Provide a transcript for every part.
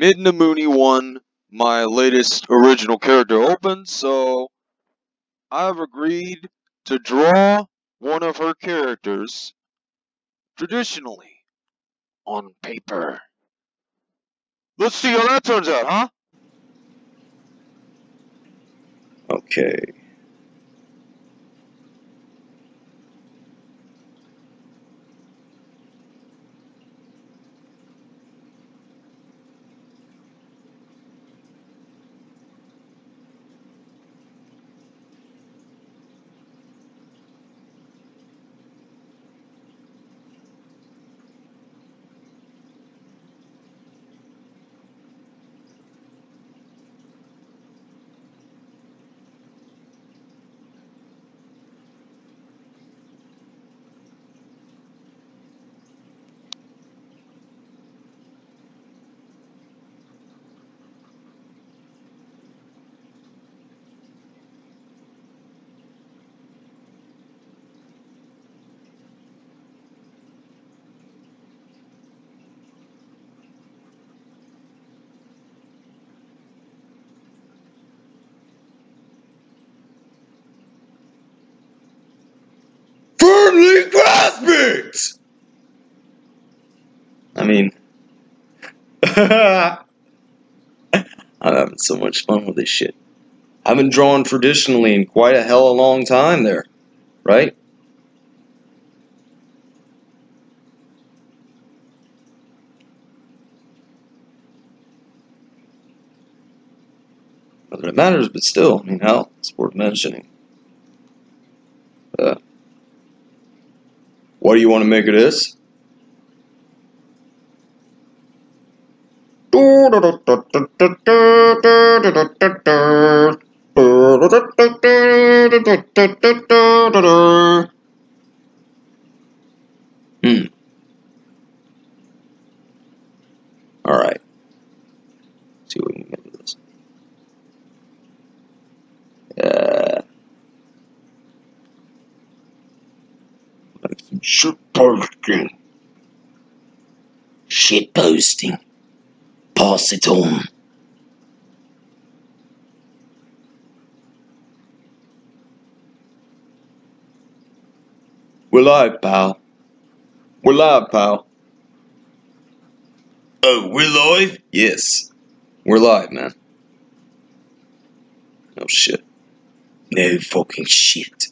MidnaMoony won my latest original character open, so I've agreed to draw one of her characters traditionally on paper. Let's see how that turns out, huh? Okay. I mean, I'm having so much fun with this shit. I haven't drawn traditionally in quite a hell of a long time there, right? Not that it matters, but still, I mean, hell, it's worth mentioning. What do you want to make of this? All right. Let's see what we can make of this. Shit posting. Pass it on. We're live, pal. We're live, pal. Oh, we're live? Yes. We're live, man. No shit. No fucking shit.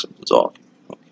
Something's off. Okay.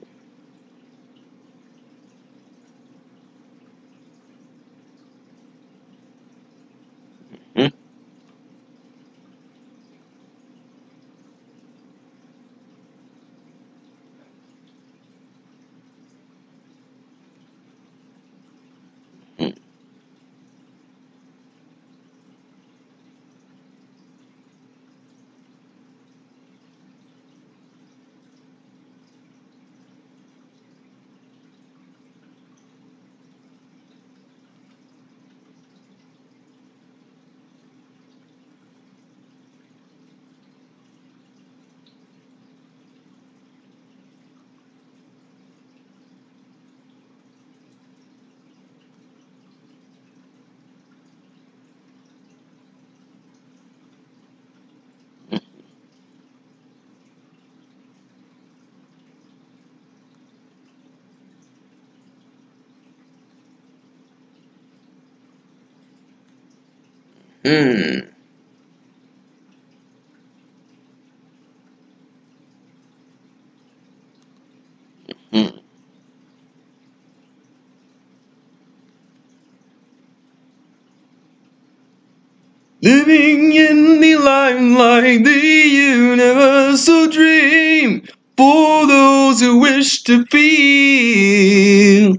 Living in the limelight, the universal dream for those who wish to feel.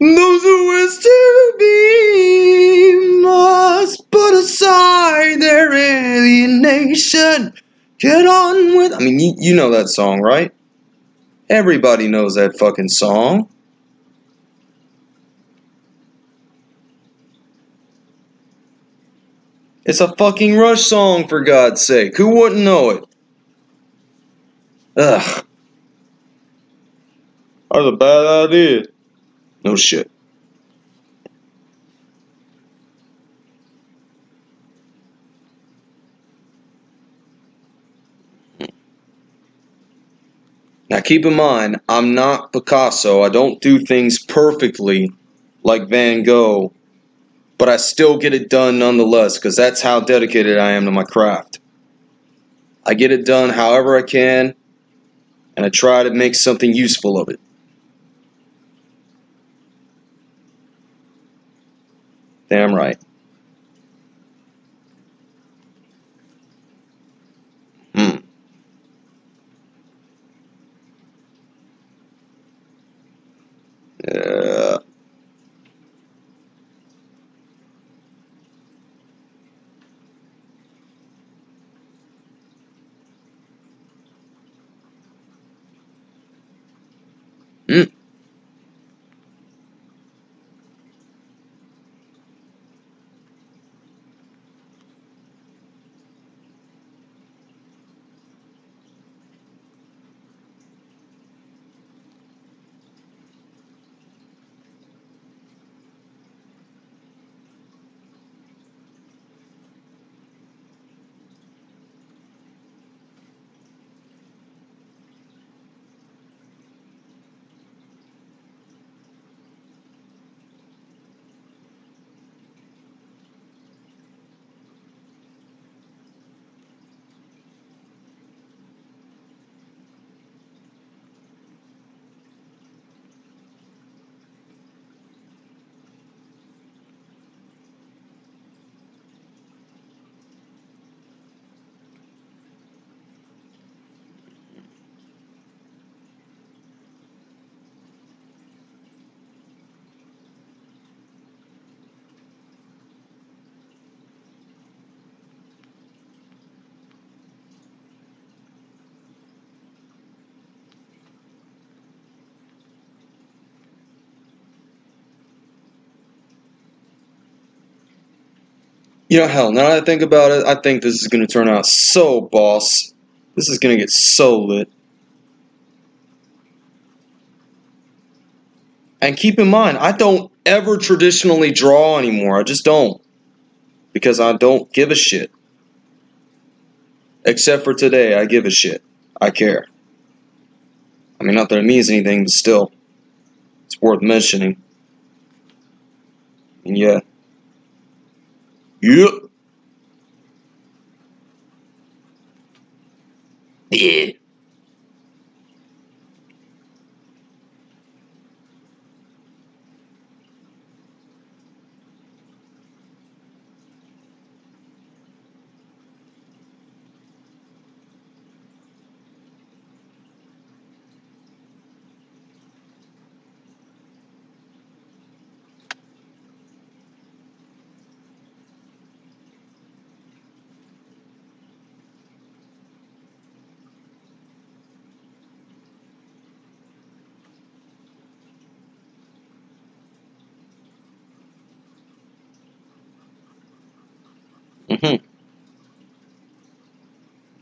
Those who wish to be must put aside their alienation. Get on with... I mean, you know that song, right? Everybody knows that fucking song. It's a fucking Rush song, for God's sake. Who wouldn't know it? Ugh. That's a bad idea. No shit. Now keep in mind, I'm not Picasso. I don't do things perfectly like Van Gogh, but I still get it done nonetheless, because that's how dedicated I am to my craft. I get it done however I can, and I try to make something useful of it. Damn right. Yeah. You know, hell, now that I think about it, I think this is going to turn out so boss. This is going to get so lit. And keep in mind, I don't ever traditionally draw anymore. I just don't. Because I don't give a shit. Except for today, I give a shit. I care. I mean, not that it means anything, but still. It's worth mentioning. And yeah. Yep. Yeah.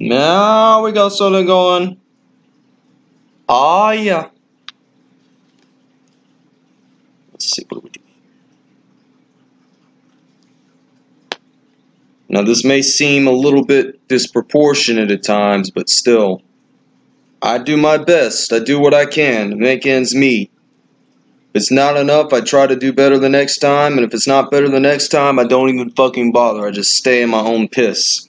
Now we got something going. Ah, yeah. Let's see what we do. Now this may seem a little bit disproportionate at times, but still, I do my best. I do what I can to make ends meet. If it's not enough, I try to do better the next time, and if it's not better the next time, I don't even fucking bother. I just stay in my own piss.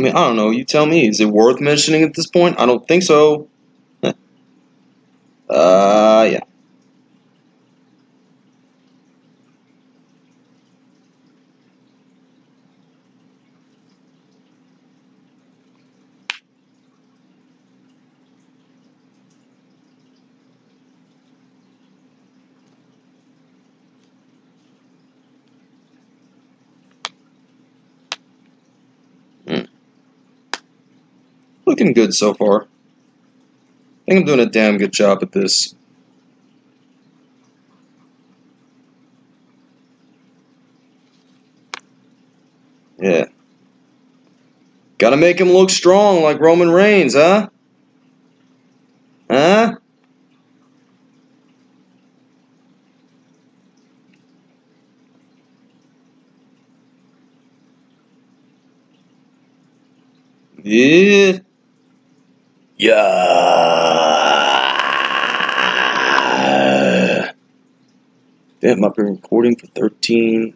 I mean, I don't know. You tell me. Is it worth mentioning at this point? I don't think so. Yeah. Looking good so far. I think I'm doing a damn good job at this. Yeah. Gotta make him look strong like Roman Reigns, huh? Huh? Yeah. Yeah. Damn, I've been recording for 11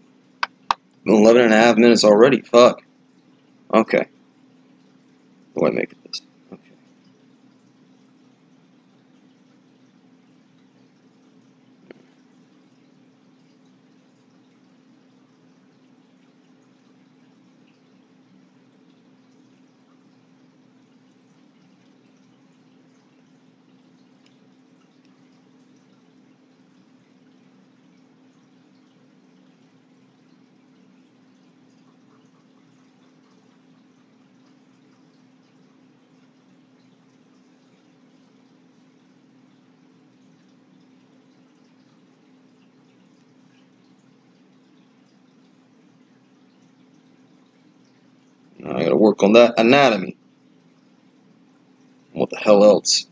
and a half minutes already. Fuck. Okay. What do I make of this? Okay. I gotta work on that anatomy. What the hell else?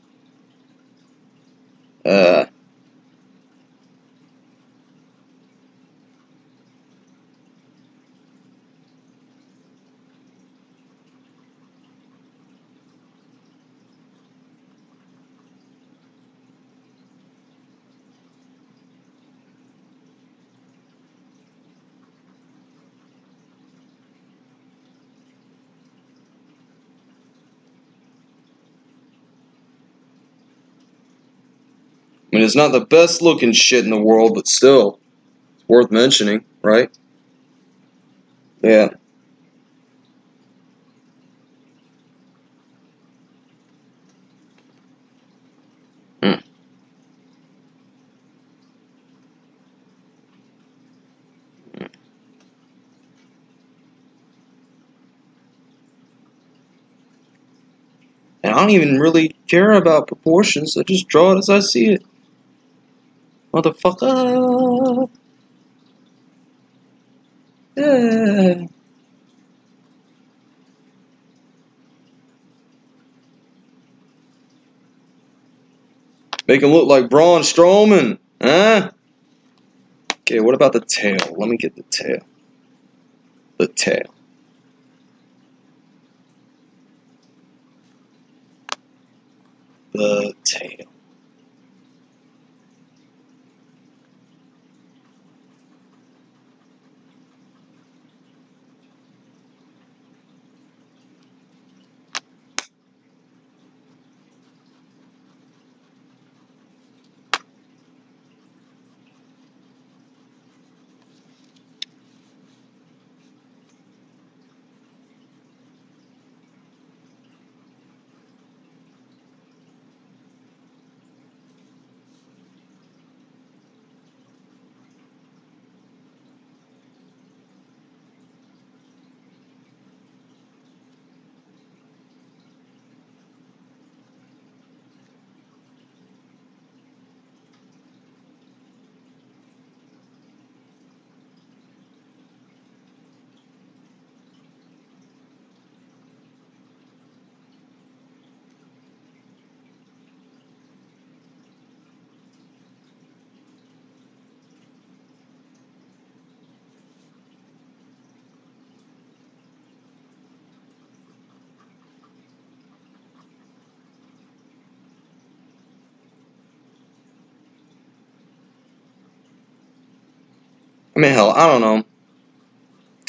I mean, it's not the best looking shit in the world, but still, it's worth mentioning, right? Yeah. And I don't even really care about proportions, I just draw it as I see it. Motherfucker. Yeah. Make him look like Braun Strowman, huh? Okay, what about the tail? Let me get the tail. The tail. The tail. I mean, hell, I don't know.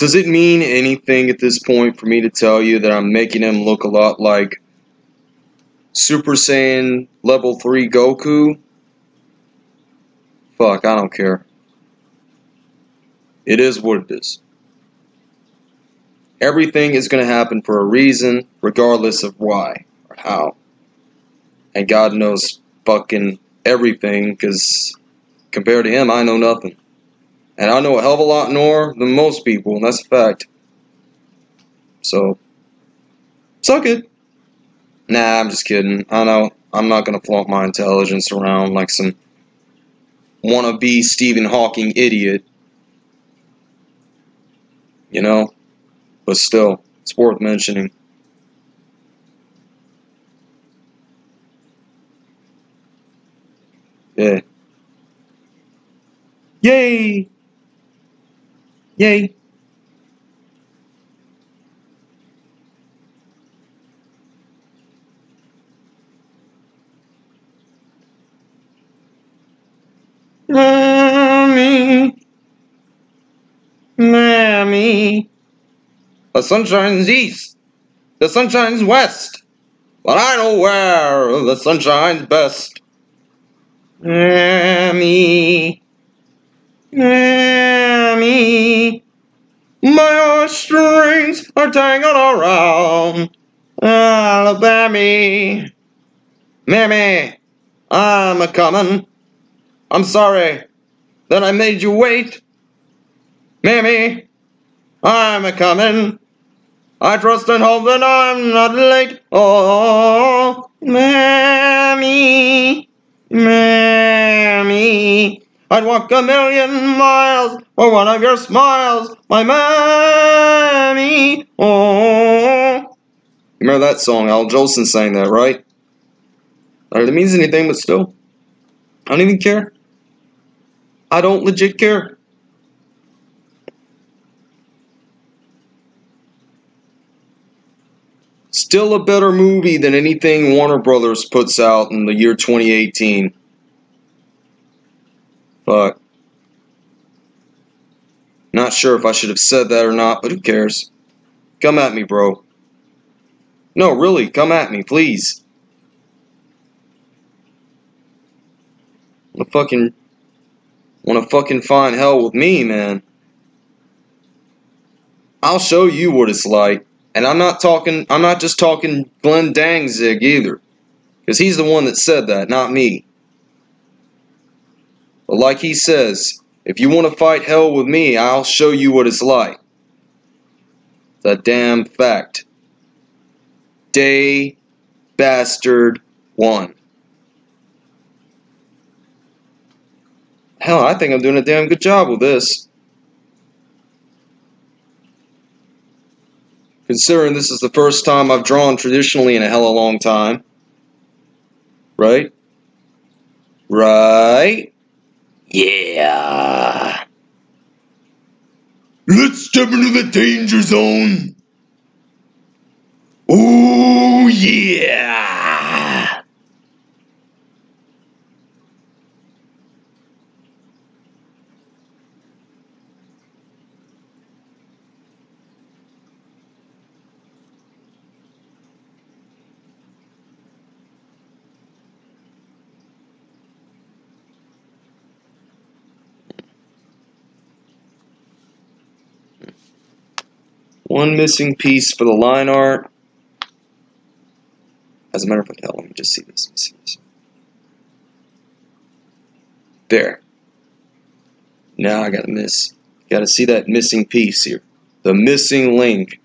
Does it mean anything at this point for me to tell you that I'm making him look a lot like Super Saiyan Level 3 Goku? Fuck, I don't care. It is what it is. Everything is going to happen for a reason, regardless of why or how. And God knows fucking everything, because compared to him, I know nothing. And I know a hell of a lot more than most people, and that's a fact. So, suck it. Nah, I'm just kidding. I know I'm not going to flaunt my intelligence around like some wannabe Stephen Hawking idiot. You know? But still, it's worth mentioning. Yeah. Yay! Yay! Mammy. The sun shines east, the sun shines west, but I know where the sun shines best. Mammy. Mammy. My strings are tangled around Alabama. Mammy, I'm a comin'. I'm sorry that I made you wait. Mammy, I'm a comin'. I trust and hope that I'm not late. Oh, Mammy, Mammy, I'd walk a million miles for one of your smiles, my Mammy. Oh, remember that song? Al Jolson sang that, right? Not that it means anything, but still, I don't even care. I don't legit care. Still a better movie than anything Warner Brothers puts out in the year 2018. Fuck. Not sure if I should have said that or not, but who cares? Come at me, bro. No, really, come at me, please. Wanna fucking find hell with me, man. I'll show you what it's like. And I'm not just talking Glenn Dangzig either. Because he's the one that said that, not me. But like he says, if you want to fight hell with me, I'll show you what it's like. It's a damn fact. Day bastard one. Hell, I think I'm doing a damn good job with this. Considering this is the first time I've drawn traditionally in a hell of a long time. Right? Right? Yeah. Let's step into the danger zone. Oh, yeah. One missing piece for the line art. As a matter of fact, let me just see this. Let's see this. There. Now I gotta see that missing piece here. The Missing Link.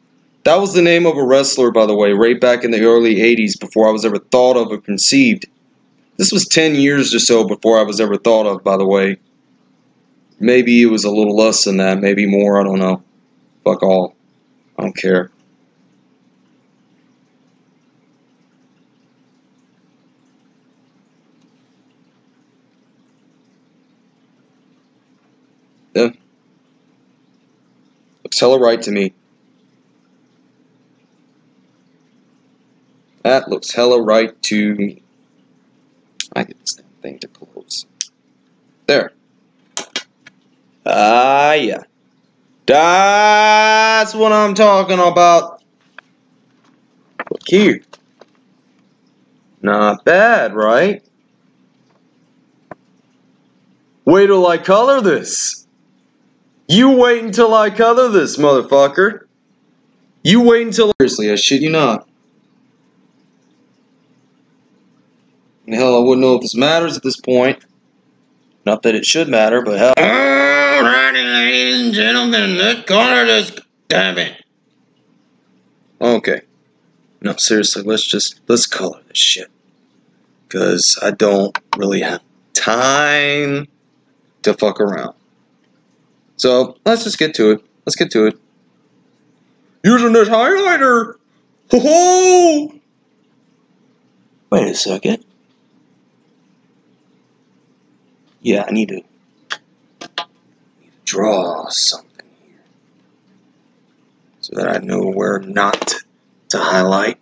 That was the name of a wrestler, by the way, right back in the early 80s, before I was ever thought of or conceived. This was 10 years or so before I was ever thought of, by the way. Maybe it was a little less than that, maybe more, I don't know. Fuck all. I don't care. Yeah. Looks hella right to me. That looks hella right to me. I get this thing to close. There. Ah, yeah. That's what I'm talking about. Look here. Not bad, right? Wait till I color this. You wait until I color this, motherfucker. You wait until... Seriously, I shit you not. And hell, I wouldn't know if this matters at this point. Not that it should matter, but hell... Alrighty, ladies and gentlemen, let's color this... Damn it. Okay. No, seriously, let's color this shit. Because I don't really have time to fuck around. So, let's just get to it. Let's get to it. Using this highlighter! Ho-ho! Wait a second. Yeah, I need to draw something here. So that I know where not to highlight.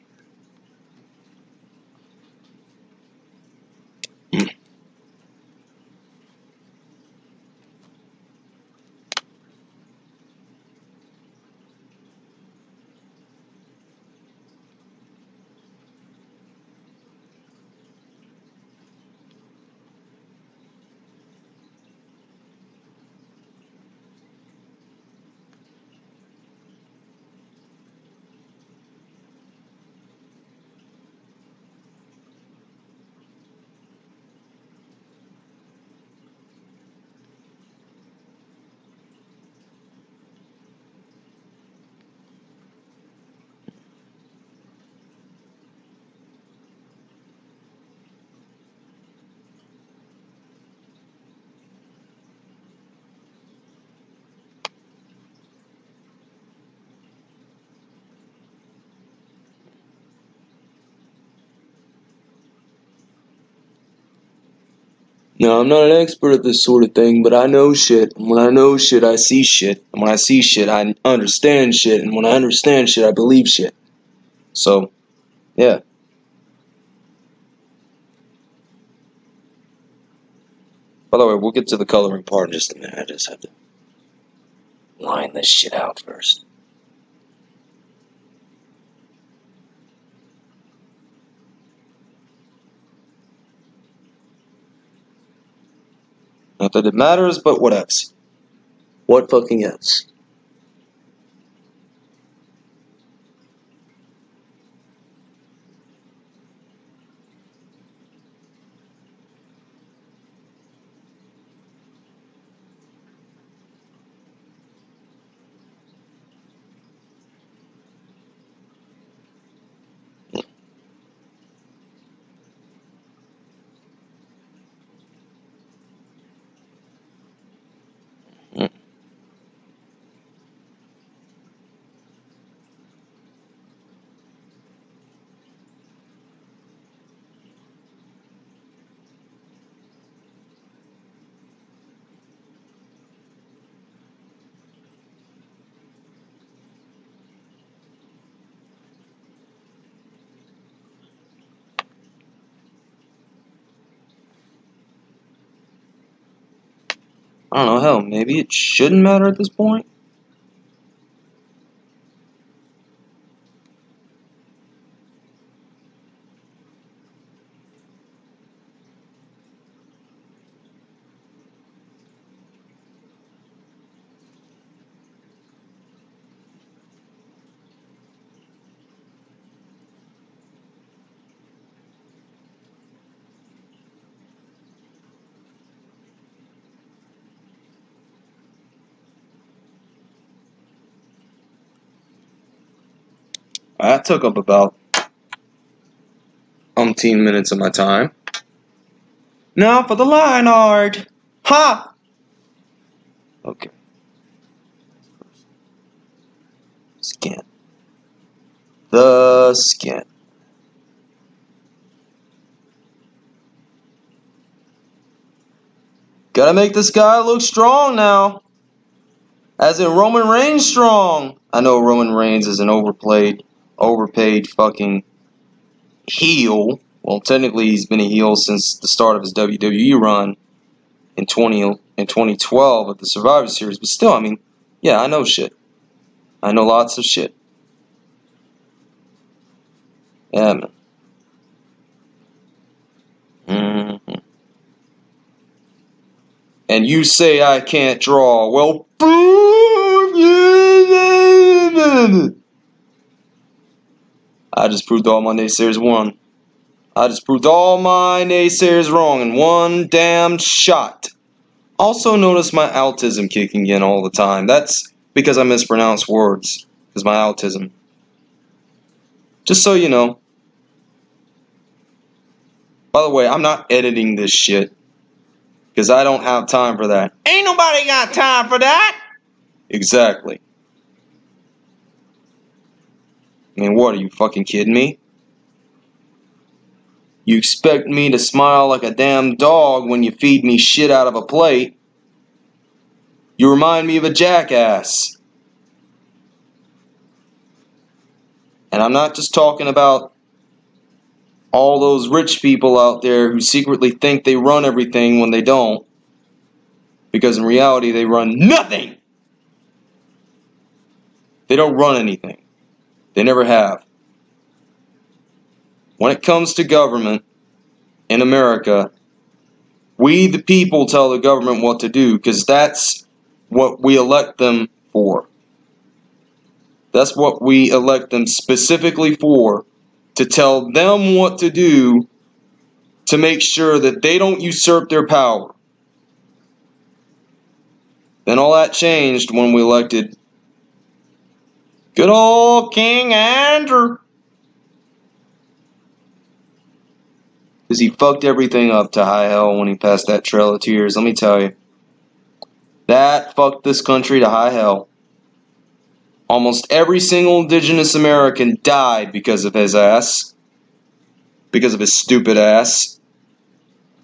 No, I'm not an expert at this sort of thing, but I know shit. And when I know shit, I see shit. And when I see shit, I understand shit. And when I understand shit, I believe shit. So, yeah. By the way, we'll get to the coloring part in just a minute. I just have to line this shit out first. Not that it matters, but what else? What fucking else? I don't know, hell, maybe it shouldn't matter at this point? That took up about umpteen minutes of my time. Now for the line art! Ha! Okay. Skin. The skin. Gotta make this guy look strong now. As in Roman Reigns strong. I know Roman Reigns is an overpaid fucking heel. Well, technically he's been a heel since the start of his WWE run in 2012 at the Survivor Series, but still, I mean, Yeah, I know shit. I know lots of shit. Yeah, man. And you say I can't draw. Well, boom! I just proved all my naysayers wrong. I just proved all my naysayers wrong in one damn shot. Also notice my autism kicking in all the time. That's because I mispronounce words. Because my autism. Just so you know. By the way, I'm not editing this shit. Because I don't have time for that. Ain't nobody got time for that! Exactly. I mean, what, are you fucking kidding me? You expect me to smile like a damn dog when you feed me shit out of a plate? You remind me of a jackass. And I'm not just talking about all those rich people out there who secretly think they run everything when they don't, because in reality they run nothing. They don't run anything. They never have. When it comes to government in America, we the people tell the government what to do, because that's what we elect them for. That's what we elect them specifically for. To tell them what to do to make sure that they don't usurp their power. Then all that changed when we elected good old King Andrew. Because he fucked everything up to high hell when he passed that Trail of Tears, let me tell you. That fucked this country to high hell. Almost every single indigenous American died because of his ass. Because of his stupid ass.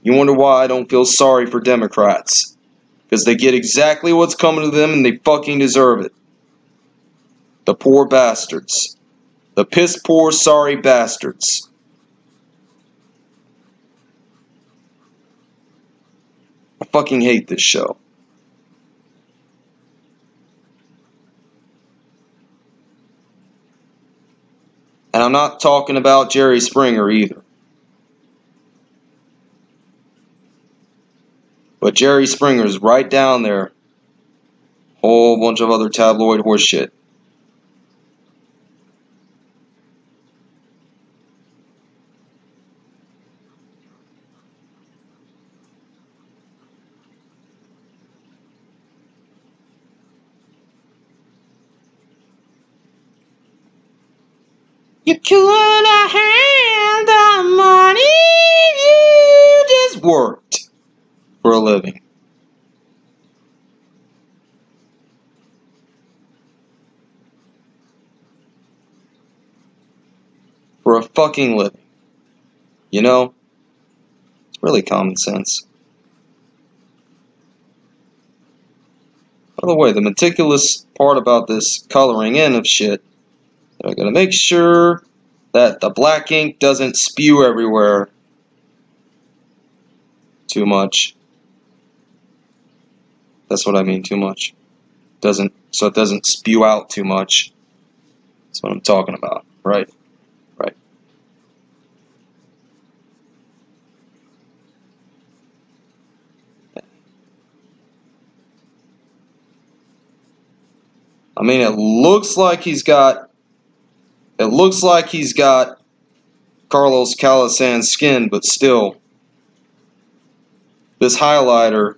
You wonder why I don't feel sorry for Democrats. Because they get exactly what's coming to them and they fucking deserve it. The poor bastards. The piss poor sorry bastards. I fucking hate this show. And I'm not talking about Jerry Springer either. But Jerry Springer's right down there. Whole bunch of other tabloid horseshit. You could have had the money you just worked for a living. For a fucking living. You know, it's really common sense. By the way, the meticulous part about this coloring in of shit, I'm going to make sure that the black ink doesn't spew everywhere too much. That's what I mean, too much. So it doesn't spew out too much. That's what I'm talking about, right? Right. I mean, it looks like he's got... It looks like he's got Carlos Calasan's skin, but still, this highlighter,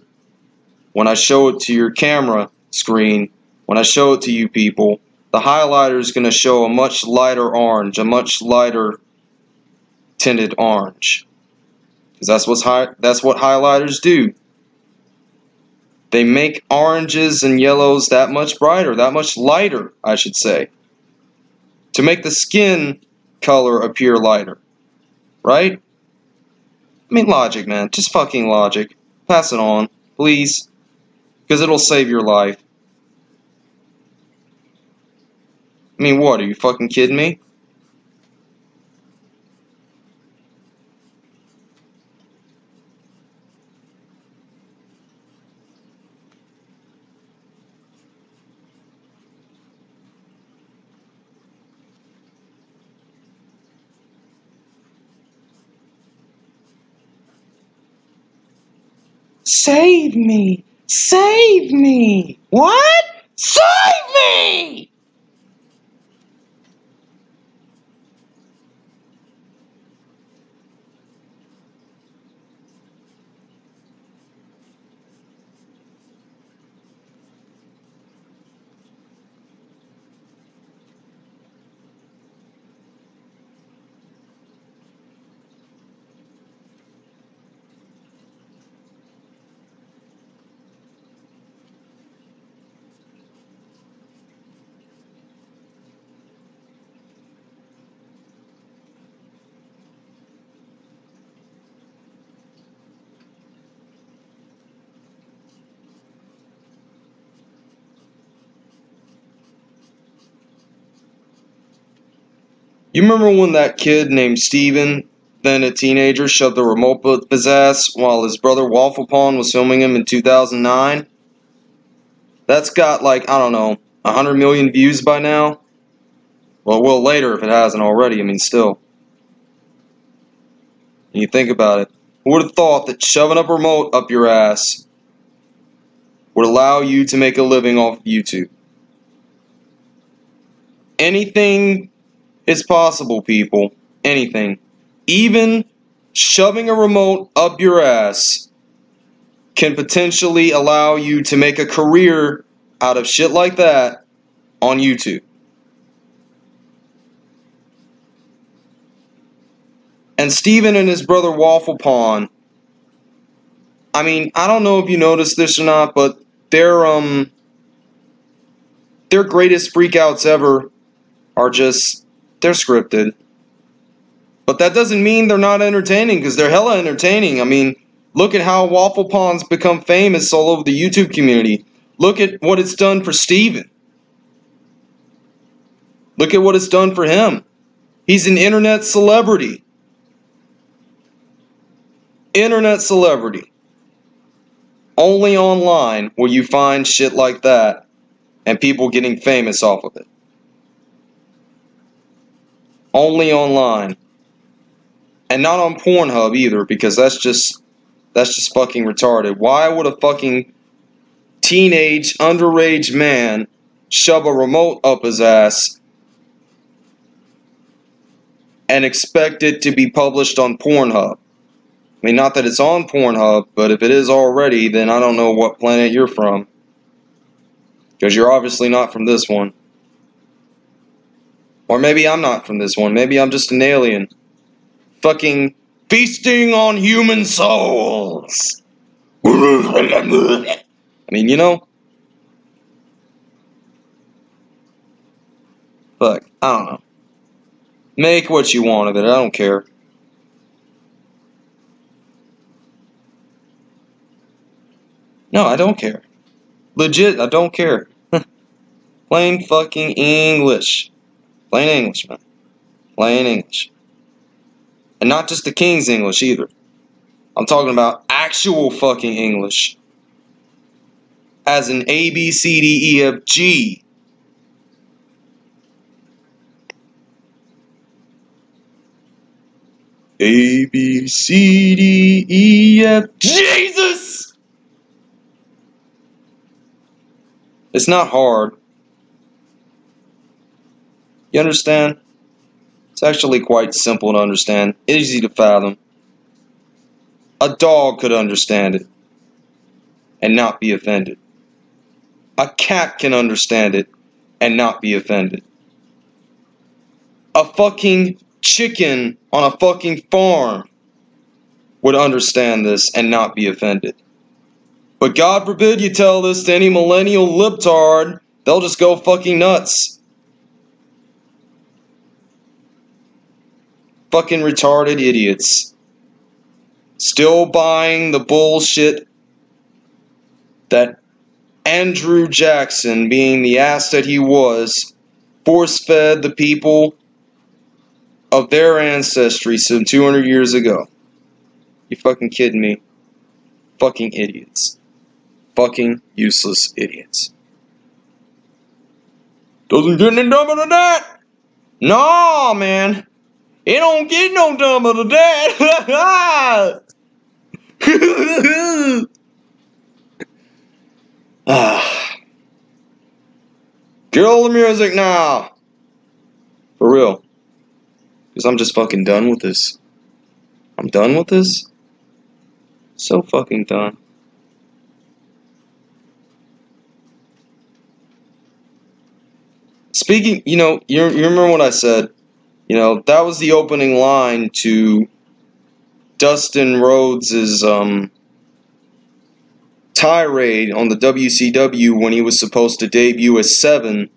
when I show it to your camera screen, when I show it to you people, the highlighter is going to show a much lighter orange, a much lighter tinted orange. Because that's what highlighters do. They make oranges and yellows that much brighter, that much lighter, I should say. To make the skin color appear lighter. Right? I mean, logic, man. Just fucking logic. Pass it on, please. Because it'll save your life. I mean, what? Are you fucking kidding me? Save me! Save me! What? Save me! You remember when that kid named Steven, then a teenager, shoved the remote up his ass while his brother Waffle Pwn was filming him in 2009? That's got like, I don't know, 100 million views by now? Well, it will later if it hasn't already, I mean still. And you think about it, who would have thought that shoving a remote up your ass would allow you to make a living off YouTube? Anything it's possible, people. Anything. Even shoving a remote up your ass can potentially allow you to make a career out of shit like that on YouTube. And Steven and his brother Waffle Pwn, I mean, I don't know if you noticed this or not, but their greatest freakouts ever are just, they're scripted. But that doesn't mean they're not entertaining, because they're hella entertaining. I mean, look at how Waffle Pwn's become famous all over the YouTube community. Look at what it's done for Steven. Look at what it's done for him. He's an internet celebrity. Internet celebrity. Only online will you find shit like that and people getting famous off of it. Only online. And not on Pornhub either, because that's just fucking retarded. Why would a fucking teenage, underage man shove a remote up his ass and expect it to be published on Pornhub? I mean, not that it's on Pornhub, but if it is already, then I don't know what planet you're from. Because you're obviously not from this one. Or maybe I'm not from this one. Maybe I'm just an alien. Fucking feasting on human souls. I mean, you know. Fuck, I don't know. Make what you want of it. I don't care. No, I don't care. Legit, I don't care. Plain fucking English. Plain English, man. Plain English. And not just the King's English, either. I'm talking about actual fucking English. As in A, B, C, D, E, F, G. A, B, C, D, E, F, Jesus! It's not hard. You understand? It's actually quite simple to understand. Easy to fathom. A dog could understand it and not be offended. A cat can understand it and not be offended. A fucking chicken on a fucking farm would understand this and not be offended. But God forbid you tell this to any millennial libtard, they'll just go fucking nuts. Fucking retarded idiots. Still buying the bullshit that Andrew Jackson, being the ass that he was, force-fed the people of their ancestry some 200 years ago. You fucking kidding me? Fucking idiots. Fucking useless idiots. Doesn't get any dumber than that! Nah, man. It don't get no dumber than that. Get all the music now! For real. Because I'm just fucking done with this. I'm done with this? So fucking done. Speaking, you know, you remember what I said? You know, that was the opening line to Dustin Rhodes' tirade on the WCW when he was supposed to debut as Seven,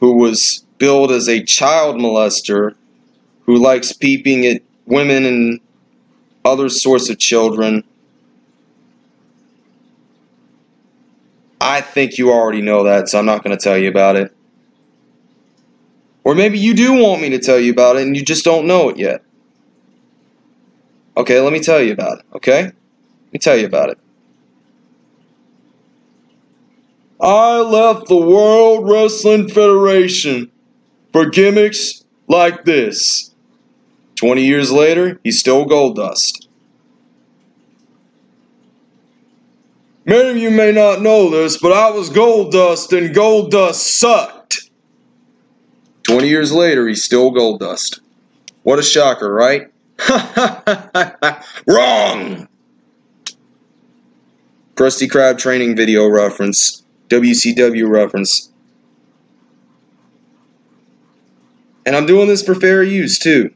who was billed as a child molester who likes peeping at women and other sorts of children. I think you already know that, so I'm not going to tell you about it. Or maybe you do want me to tell you about it and you just don't know it yet. Okay, let me tell you about it, okay? Let me tell you about it. I left the World Wrestling Federation for gimmicks like this. 20 years later, he's still Goldust. Many of you may not know this, but I was Goldust and Goldust sucked. 20 years later, he's still Goldust. What a shocker, right? Wrong! Krusty Krab training video reference. WCW reference. And I'm doing this for fair use, too.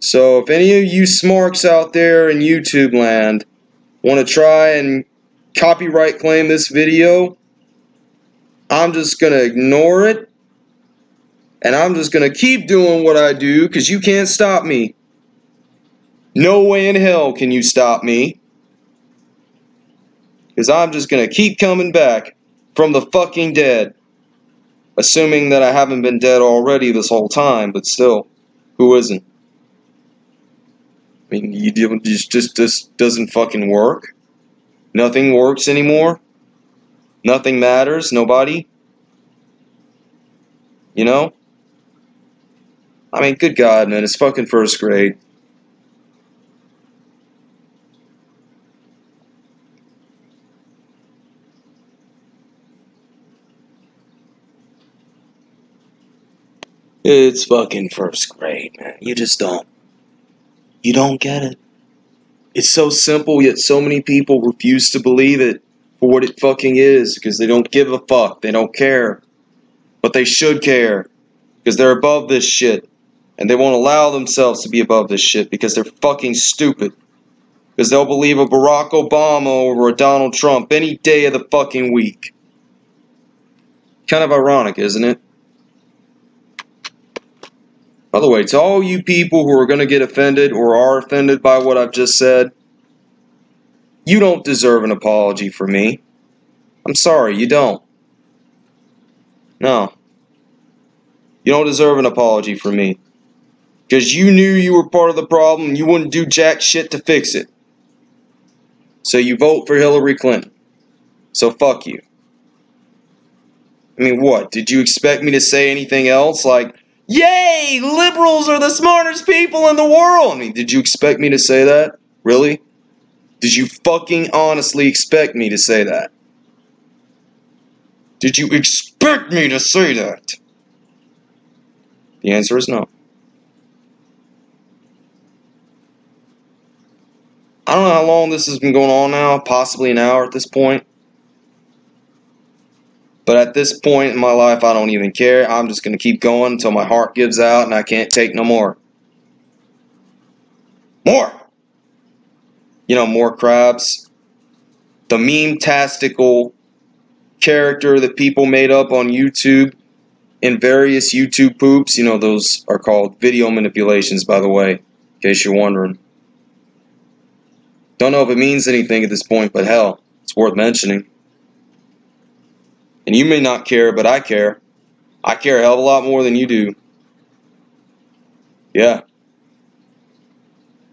So if any of you smarks out there in YouTube land want to try and copyright claim this video, I'm just going to ignore it. And I'm just going to keep doing what I do because you can't stop me. No way in hell can you stop me. Because I'm just going to keep coming back from the fucking dead. Assuming that I haven't been dead already this whole time, but still, who isn't? I mean, this doesn't fucking work. Nothing works anymore. Nothing matters. Nobody. You know? I mean, good God, man. It's fucking first grade. It's fucking first grade, man. You just don't. You don't get it. It's so simple, yet so many people refuse to believe it for what it fucking is, because they don't give a fuck. They don't care. But they should care, because they're above this shit. And they won't allow themselves to be above this shit, because they're fucking stupid. Because they'll believe a Barack Obama over a Donald Trump any day of the fucking week. Kind of ironic, isn't it? By the way, to all you people who are going to get offended or are offended by what I've just said, you don't deserve an apology for me. I'm sorry, you don't. No. You don't deserve an apology for me. Because you knew you were part of the problem and you wouldn't do jack shit to fix it. So you vote for Hillary Clinton. So fuck you. I mean, what? Did you expect me to say anything else? Like, yay! Liberals are the smartest people in the world! I mean, did you expect me to say that? Really? Did you fucking honestly expect me to say that? Did you expect me to say that? The answer is no. I don't know how long this has been going on now, possibly an hour at this point. But at this point in my life, I don't even care. I'm just going to keep going until my heart gives out and I can't take no more. More! You know, more crabs. The meme-tastical character that people made up on YouTube in various YouTube poops. You know, those are called video manipulations, by the way, in case you're wondering. Don't know if it means anything at this point, but hell, it's worth mentioning. And you may not care, but I care. I care a hell of a lot more than you do. Yeah.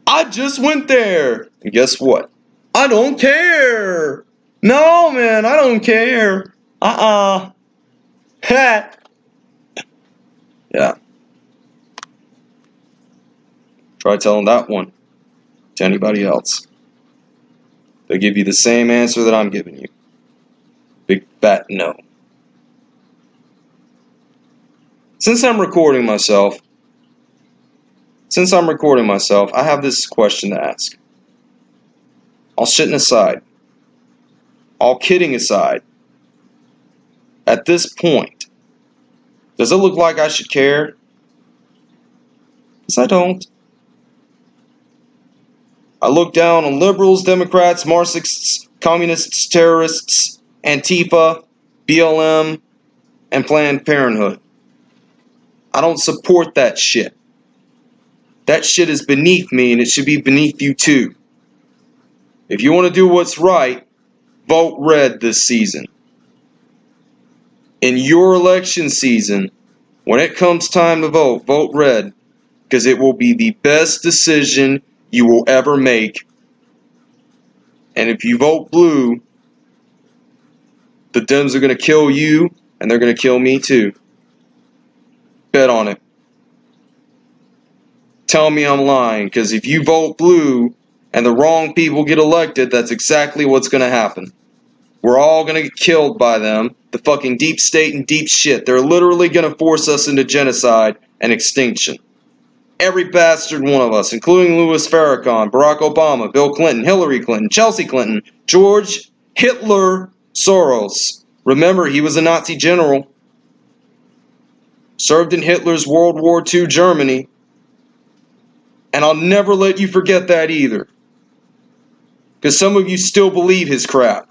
I just went there. And guess what? I don't care. No, man, I don't care. Yeah. Try telling that one to anybody else. They'll give you the same answer that I'm giving you. Big fat no. Since I'm recording myself, I have this question to ask. All shitting aside, all kidding aside, at this point, does it look like I should care? Because I don't. I look down on liberals, Democrats, Marxists, communists, terrorists, Antifa, BLM, and Planned Parenthood. I don't support that shit. That shit is beneath me, and it should be beneath you too. If you want to do what's right, vote red this season. In your election season, when it comes time to vote, vote red, because it will be the best decision you will ever make. And if you vote blue, the Dems are going to kill you, and they're going to kill me too. Bet on it. Tell me I'm lying, because if you vote blue, and the wrong people get elected, that's exactly what's going to happen. We're all going to get killed by them. The fucking deep state and deep shit. They're literally going to force us into genocide and extinction. Every bastard one of us, including Louis Farrakhan, Barack Obama, Bill Clinton, Hillary Clinton, Chelsea Clinton, George Hitler Soros. Remember, he was a Nazi general. Served in Hitler's World War II Germany. And I'll never let you forget that either. Because some of you still believe his crap.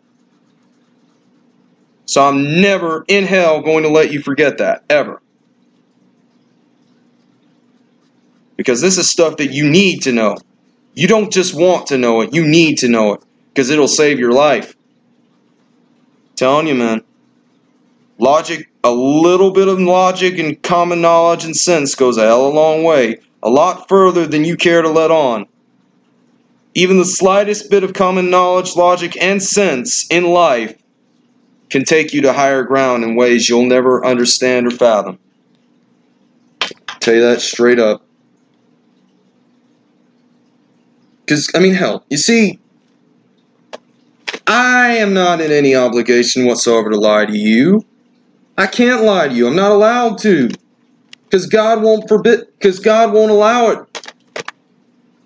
So I'm never in hell going to let you forget that, ever. Because this is stuff that you need to know. You don't just want to know it, you need to know it. Because it'll save your life. I'm telling you, man. Logic, a little bit of logic and common knowledge and sense goes a hell of a long way. A lot further than you care to let on. Even the slightest bit of common knowledge, logic, and sense in life can take you to higher ground in ways you'll never understand or fathom. I'll tell you that straight up. Because, I mean, hell, you see, I am not in any obligation whatsoever to lie to you. I can't lie to you. I'm not allowed to. Because God won't forbid, because God won't allow it.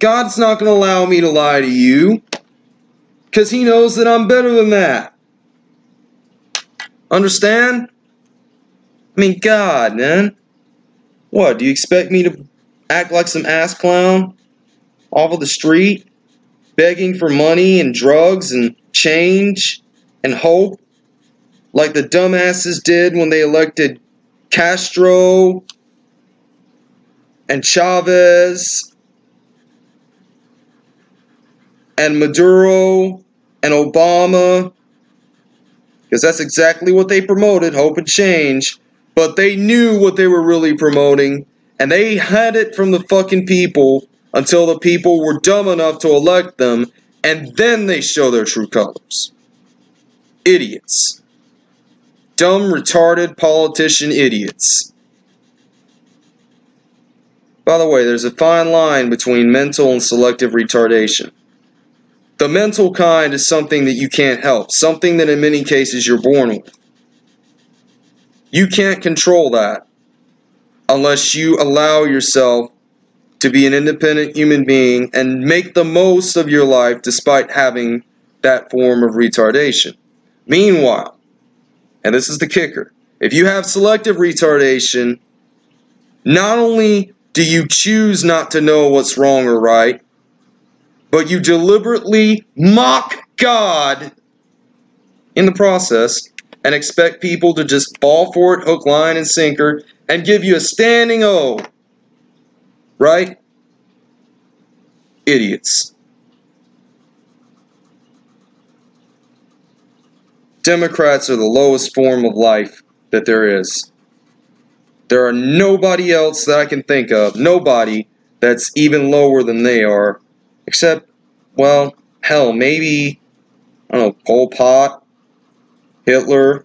God's not going to allow me to lie to you. Because he knows that I'm better than that. Understand? I mean, God, man. What, do you expect me to act like some ass clown? Off of the street? Begging for money and drugs and change and hope? Like the dumbasses did when they elected Castro and Chavez and Maduro and Obama, because that's exactly what they promoted, hope and change. But they knew what they were really promoting, and they had it from the fucking people until the people were dumb enough to elect them, and then they show their true colors. Idiots. Dumb, retarded politician idiots. By the way, there's a fine line between mental and selective retardation. The mental kind is something that you can't help, something that in many cases you're born with. You can't control that unless you allow yourself to be an independent human being and make the most of your life despite having that form of retardation. Meanwhile, and this is the kicker, if you have selective retardation, not only do you choose not to know what's wrong or right, but you deliberately mock God in the process and expect people to just fall for it, hook, line, and sinker, and give you a standing O. Right? Idiots. Democrats are the lowest form of life that there is. There are nobody else that I can think of, nobody that's even lower than they are, except, well, hell, maybe, I don't know, Pol Pot, Hitler,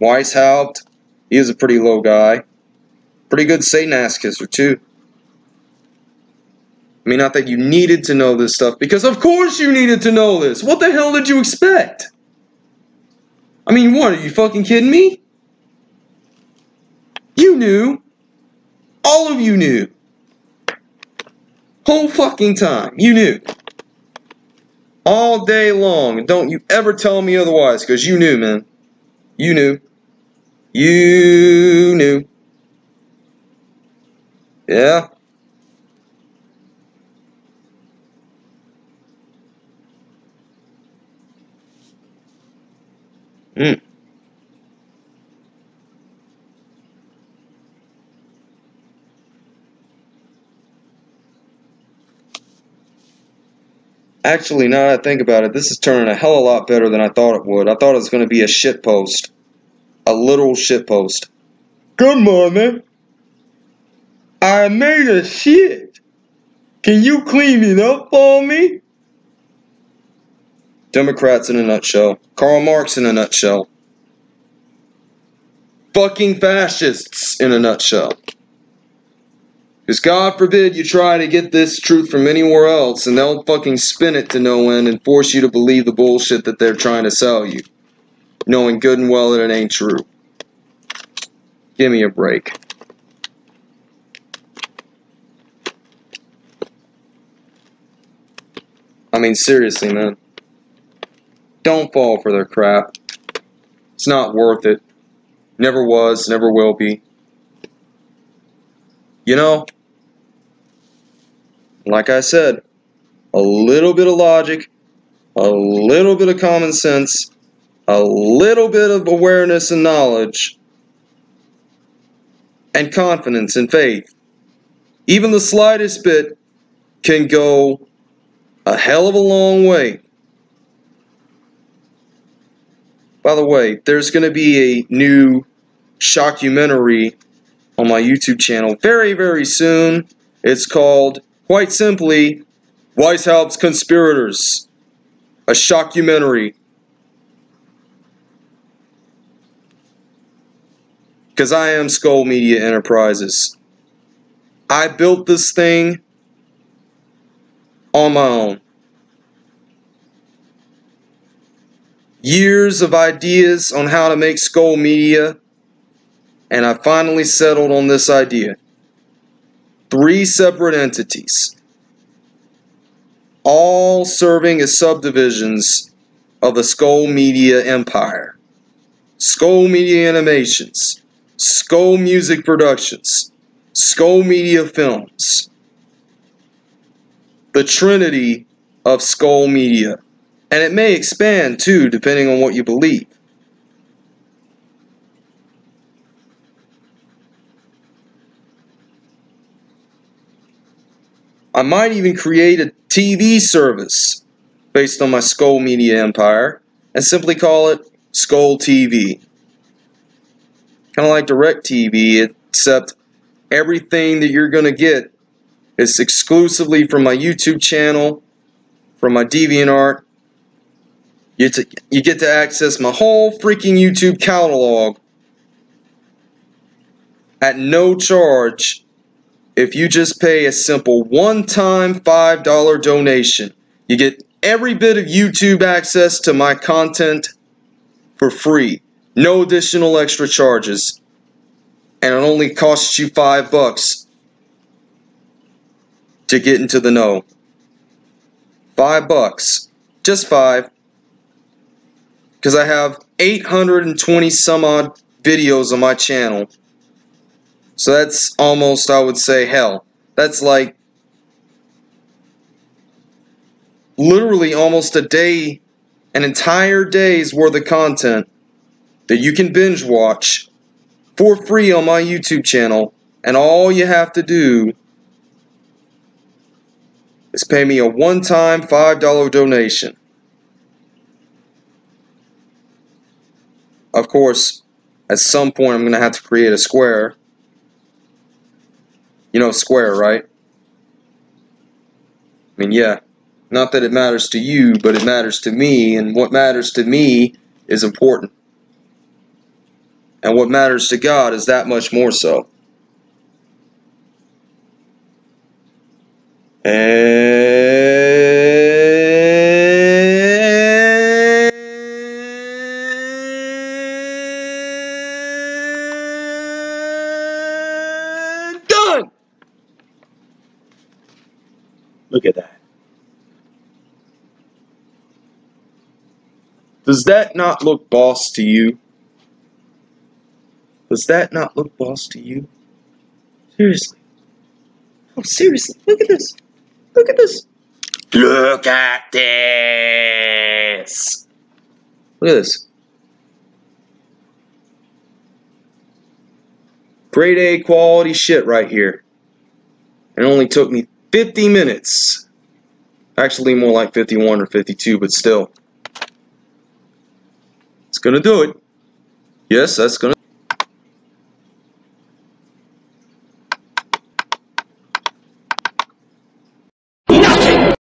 Weishaupt. He is a pretty low guy. Pretty good Satanist kisser, too. I mean, I think you needed to know this stuff, because of course you needed to know this. What the hell did you expect? I mean, what, are you fucking kidding me? You knew. All of you knew. Whole fucking time. You knew. All day long. Don't you ever tell me otherwise, because you knew, man. You knew. You knew. Yeah. Mm. Actually, now that I think about it, this is turning a hell of a lot better than I thought it would. I thought it was going to be a shitpost. A literal shitpost. Good morning. I made a shit. Can you clean it up for me? Democrats in a nutshell. Karl Marx in a nutshell. Fucking fascists in a nutshell. Because God forbid you try to get this truth from anywhere else, and they'll fucking spin it to no end and force you to believe the bullshit that they're trying to sell you, knowing good and well that it ain't true. Give me a break. I mean, seriously, man. Don't fall for their crap. It's not worth it. Never was, never will be. You know, like I said, a little bit of logic, a little bit of common sense, a little bit of awareness and knowledge, and confidence and faith. Even the slightest bit can go a hell of a long way. By the way, there's going to be a new shockumentary on my YouTube channel very, very soon. It's called, quite simply, Weishaupt's Conspirators. A shockumentary. Because I am Skull Media Enterprises. I built this thing on my own. Years of ideas on how to make Skull Media, and I finally settled on this idea. 3 separate entities, all serving as subdivisions of the Skull Media empire. Skull Media Animations, Skull Music Productions, Skull Media Films. The trinity of Skull Media. And it may expand, too, depending on what you believe. I might even create a TV service based on my Skull Media empire and simply call it Skull TV. Kind of like DirecTV, except everything that you're going to get is exclusively from my YouTube channel, from my DeviantArt. You get to access my whole freaking YouTube catalog at no charge if you just pay a simple one-time $5 donation. You get every bit of YouTube access to my content for free. No additional extra charges. And it only costs you $5 to get into the know. $5. Just 5. Because I have 820 some odd videos on my channel. So that's almost, I would say, hell. That's like literally almost a day, an entire day's worth of content that you can binge watch for free on my YouTube channel. And all you have to do is pay me a one-time $5 donation. Of course, at some point I'm going to have to create a square. You know Square, right? I mean, yeah. Not that it matters to you, but it matters to me. And what matters to me is important. And what matters to God is that much more so. Look at that. Does that not look boss to you? Does that not look boss to you? Seriously. Oh, seriously. Look at this. Look at this. Look at this. Look at this. Grade A quality shit right here. It only took me 50 minutes. Actually, more like 51 or 52, but still. It's gonna do it. Yes, that's gonna